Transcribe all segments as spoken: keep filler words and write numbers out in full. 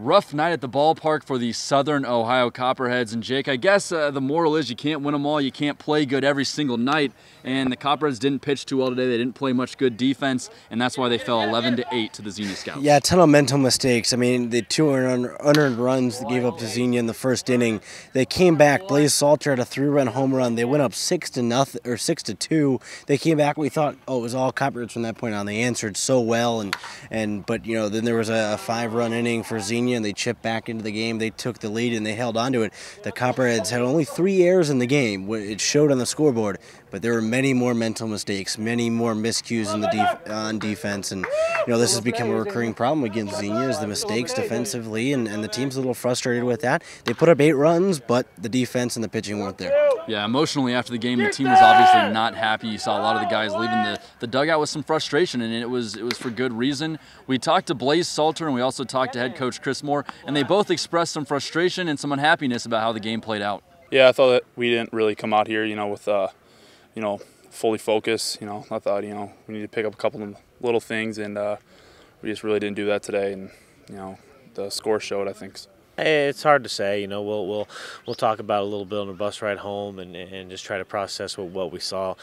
Rough night at the ballpark for the Southern Ohio Copperheads. And Jake, I guess uh, the moral is you can't win them all. You can't play good every single night. And the Copperheads didn't pitch too well today. They didn't play much good defense, and that's why they fell eleven to eight to the Xenia Scouts. Yeah, a ton of mental mistakes. I mean, the two unearned runs that gave up to Xenia in the first inning. They came back. Blaise Salter had a three-run home run. They went up six to nothing or six to two. They came back. We thought, oh, it was all Copperheads from that point on. They answered so well, and and but you know, then there was a five-run inning for Xenia, and they chipped back into the game. They took the lead and they held on to it. The Copperheads had only three errors in the game. It showed on the scoreboard, but there were many more mental mistakes, many more miscues in the def on defense. And, you know, this has become a recurring problem against Xenia, is the mistakes defensively, and, and the team's a little frustrated with that. They put up eight runs, but the defense and the pitching weren't there. Yeah, emotionally after the game, the team was obviously not happy. You saw a lot of the guys leaving the, the dugout with some frustration, and it was, it was for good reason. We talked to Blaise Salter, and we also talked to head coach Chris Moore, and they both expressed some frustration and some unhappiness about how the game played out. Yeah, I thought that we didn't really come out here, you know, with, uh, you know, fully focused. You know, I thought, you know, we need to pick up a couple of little things, and uh, we just really didn't do that today, and, you know, the score showed, I think. It's hard to say, you know. We'll we'll we'll talk about it a little bit on the bus ride home, and, and just try to process what, what we saw.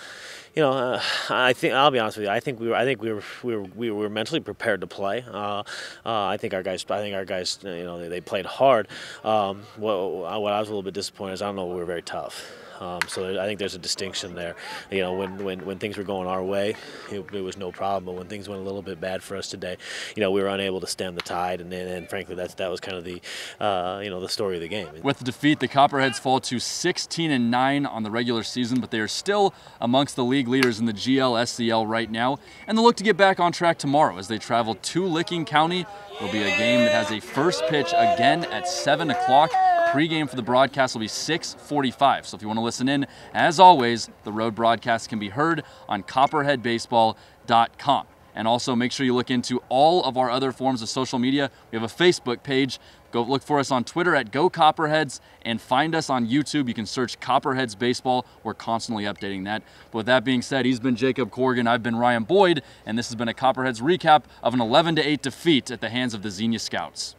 You know, uh, I think I'll be honest with you. I think we were I think we were we were, we were mentally prepared to play. Uh, uh, I think our guys I think our guys you know they, they played hard. Um, what what I was a little bit disappointed is I don't know we were very tough. Um, so I think there's a distinction there. You know, when, when, when things were going our way, it, it was no problem. But when things went a little bit bad for us today, you know, we were unable to stem the tide. And, and, and frankly, that's, that was kind of the, uh, you know, the story of the game. With the defeat, the Copperheads fall to sixteen and nine on the regular season, but they are still amongst the league leaders in the G L S C L right now. And they'll look to get back on track tomorrow as they travel to Licking County. It'll be a game that has a first pitch again at seven o'clock. Pre-game for the broadcast will be six forty-five, so if you want to listen in, as always, the road broadcast can be heard on Copperhead Baseball dot com. And also make sure you look into all of our other forms of social media. We have a Facebook page. Go look for us on Twitter at Go Copperheads, and find us on YouTube. You can search Copperheads Baseball. We're constantly updating that. But with that being said, he's been Jacob Corgan, I've been Ryan Boyd, and this has been a Copperheads recap of an eleven to eight defeat at the hands of the Xenia Scouts.